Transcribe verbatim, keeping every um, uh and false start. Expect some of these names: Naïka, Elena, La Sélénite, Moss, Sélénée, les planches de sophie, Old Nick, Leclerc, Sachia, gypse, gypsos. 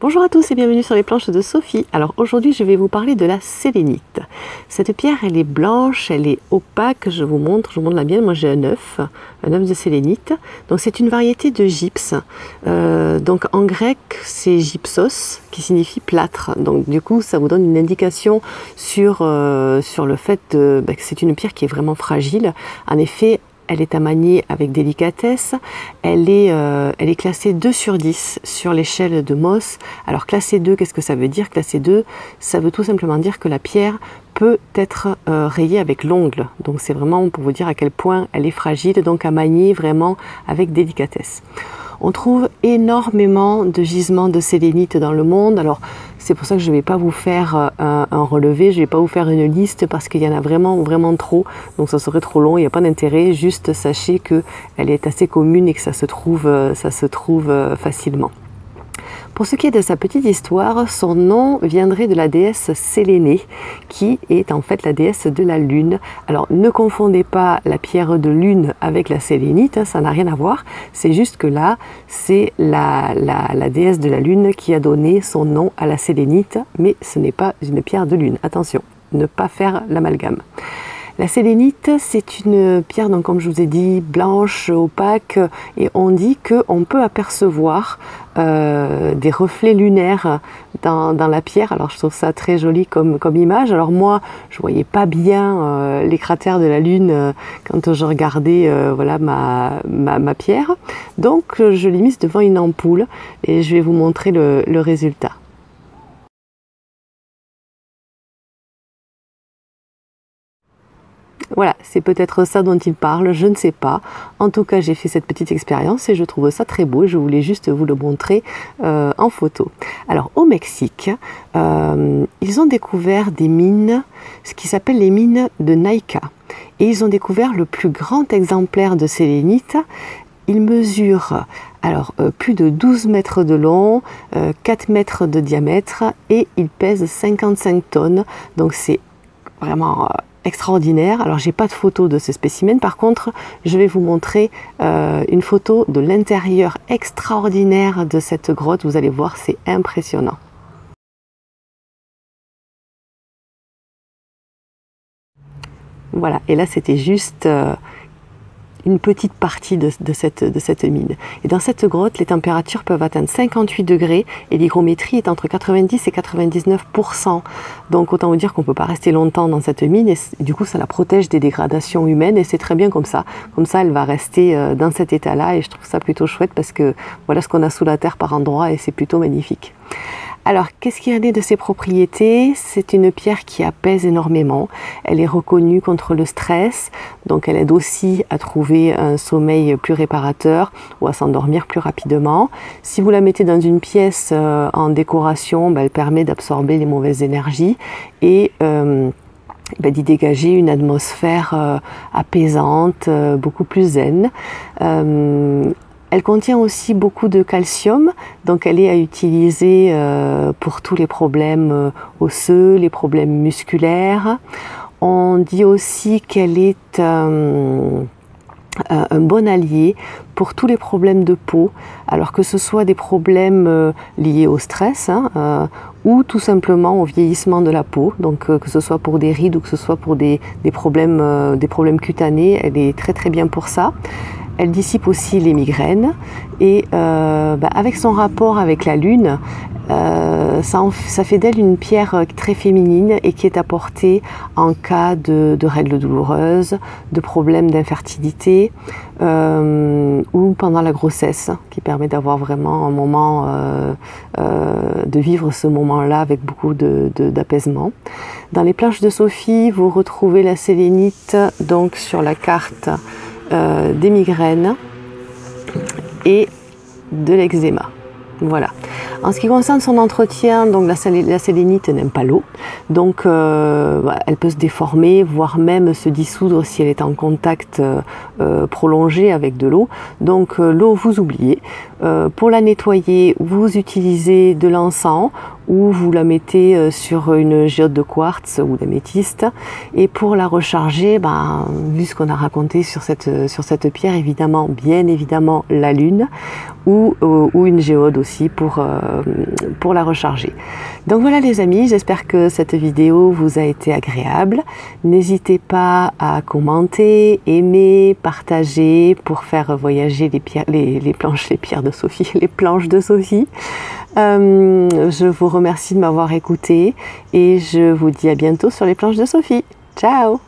Bonjour à tous et bienvenue sur les planches de Sophie. Alors aujourd'hui je vais vous parler de la sélénite. Cette pierre elle est blanche, elle est opaque, je vous montre, je vous montre la mienne, moi j'ai un œuf, un œuf de sélénite. Donc c'est une variété de gypse, euh, donc en grec c'est gypsos qui signifie plâtre, donc du coup ça vous donne une indication sur, euh, sur le fait de, bah, que c'est une pierre qui est vraiment fragile. En effet, elle est à manier avec délicatesse, elle est, euh, elle est classée deux sur dix sur l'échelle de Moss. Alors classée deux, qu'est-ce que ça veut dire? Classée deux, ça veut tout simplement dire que la pierre peut être euh, rayée avec l'ongle. Donc c'est vraiment pour vous dire à quel point elle est fragile, donc à manier vraiment avec délicatesse. On trouve énormément de gisements de sélénite dans le monde. Alors c'est pour ça que je ne vais pas vous faire un, un relevé, je ne vais pas vous faire une liste parce qu'il y en a vraiment, vraiment trop. Donc ça serait trop long, il n'y a pas d'intérêt. Juste sachez qu'elle est assez commune et que ça se trouve, ça se trouve facilement. Pour ce qui est de sa petite histoire, son nom viendrait de la déesse Sélénée, qui est en fait la déesse de la lune. Alors ne confondez pas la pierre de lune avec la sélénite, hein, ça n'a rien à voir. C'est juste que là, c'est la, la, la déesse de la lune qui a donné son nom à la sélénite, mais ce n'est pas une pierre de lune. Attention, ne pas faire l'amalgame. La sélénite, c'est une pierre, donc, comme je vous ai dit, blanche, opaque, et on dit qu'on peut apercevoir euh, des reflets lunaires dans, dans la pierre. Alors je trouve ça très joli comme, comme image. Alors moi, je voyais pas bien euh, les cratères de la Lune euh, quand je regardais euh, voilà, ma, ma, ma pierre. Donc je l'ai mise devant une ampoule et je vais vous montrer le, le résultat. Voilà, c'est peut-être ça dont il parle, je ne sais pas. En tout cas, j'ai fait cette petite expérience et je trouve ça très beau. Je voulais juste vous le montrer euh, en photo. Alors, au Mexique, euh, ils ont découvert des mines, ce qui s'appelle les mines de Naïka. Et ils ont découvert le plus grand exemplaire de sélénite. Il mesure alors, euh, plus de douze mètres de long, euh, quatre mètres de diamètre et il pèse cinquante-cinq tonnes. Donc, c'est vraiment... Euh, extraordinaire. Alors j'ai pas de photo de ce spécimen, par contre je vais vous montrer euh, une photo de l'intérieur extraordinaire de cette grotte, vous allez voir c'est impressionnant. Voilà, et là c'était juste euh, une petite partie de, de, cette, de cette mine. Et dans cette grotte, les températures peuvent atteindre cinquante-huit degrés et l'hygrométrie est entre quatre-vingt-dix et quatre-vingt-dix-neuf pour cent. Donc autant vous dire qu'on ne peut pas rester longtemps dans cette mine et du coup ça la protège des dégradations humaines et c'est très bien comme ça. Comme ça elle va rester dans cet état-là et je trouve ça plutôt chouette parce que voilà ce qu'on a sous la terre par endroits et c'est plutôt magnifique. Alors, qu'est-ce qu'il y en est de ses propriétés? C'est une pierre qui apaise énormément. Elle est reconnue contre le stress, donc elle aide aussi à trouver un sommeil plus réparateur ou à s'endormir plus rapidement. Si vous la mettez dans une pièce euh, en décoration, bah, elle permet d'absorber les mauvaises énergies et... Euh, Ben, d'y dégager une atmosphère euh, apaisante, euh, beaucoup plus zen. Euh, elle contient aussi beaucoup de calcium, donc elle est à utiliser euh, pour tous les problèmes osseux, les problèmes musculaires. On dit aussi qu'elle est euh, un bon allié pour tous les problèmes de peau, alors que ce soit des problèmes euh, liés au stress hein, euh, ou tout simplement au vieillissement de la peau, donc euh, que ce soit pour des rides ou que ce soit pour des, des, problèmes, euh, des problèmes cutanés, elle est très très bien pour ça. Elle dissipe aussi les migraines et euh, bah, avec son rapport avec la lune, euh, ça, en, ça fait d'elle une pierre très féminine et qui est apportée en cas de, de règles douloureuses, de problèmes d'infertilité euh, ou pendant la grossesse, qui permet d'avoir vraiment un moment, euh, euh, de vivre ce moment-là avec beaucoup de, de, d'apaisement. Dans les planches de Sophie, vous retrouvez la sélénite donc sur la carte Euh, des migraines et de l'eczéma. Voilà. En ce qui concerne son entretien, donc la, la sélénite n'aime pas l'eau, donc euh, elle peut se déformer, voire même se dissoudre si elle est en contact euh, prolongé avec de l'eau. Donc euh, l'eau, vous oubliez. Euh, pour la nettoyer, vous utilisez de l'encens ou vous la mettez sur une géode de quartz ou d'améthyste. Et pour la recharger, ben, vu ce qu'on a raconté sur cette, sur cette pierre, évidemment, bien évidemment, la lune ou, ou une géode aussi pour, pour la recharger. Donc voilà les amis, j'espère que cette vidéo vous a été agréable. N'hésitez pas à commenter, aimer, partager pour faire voyager les, pierres, les, les planches, les pierres de Sophie, les planches de Sophie. Euh, je vous remercie de m'avoir écouté et je vous dis à bientôt sur les planches de Sophie. Ciao!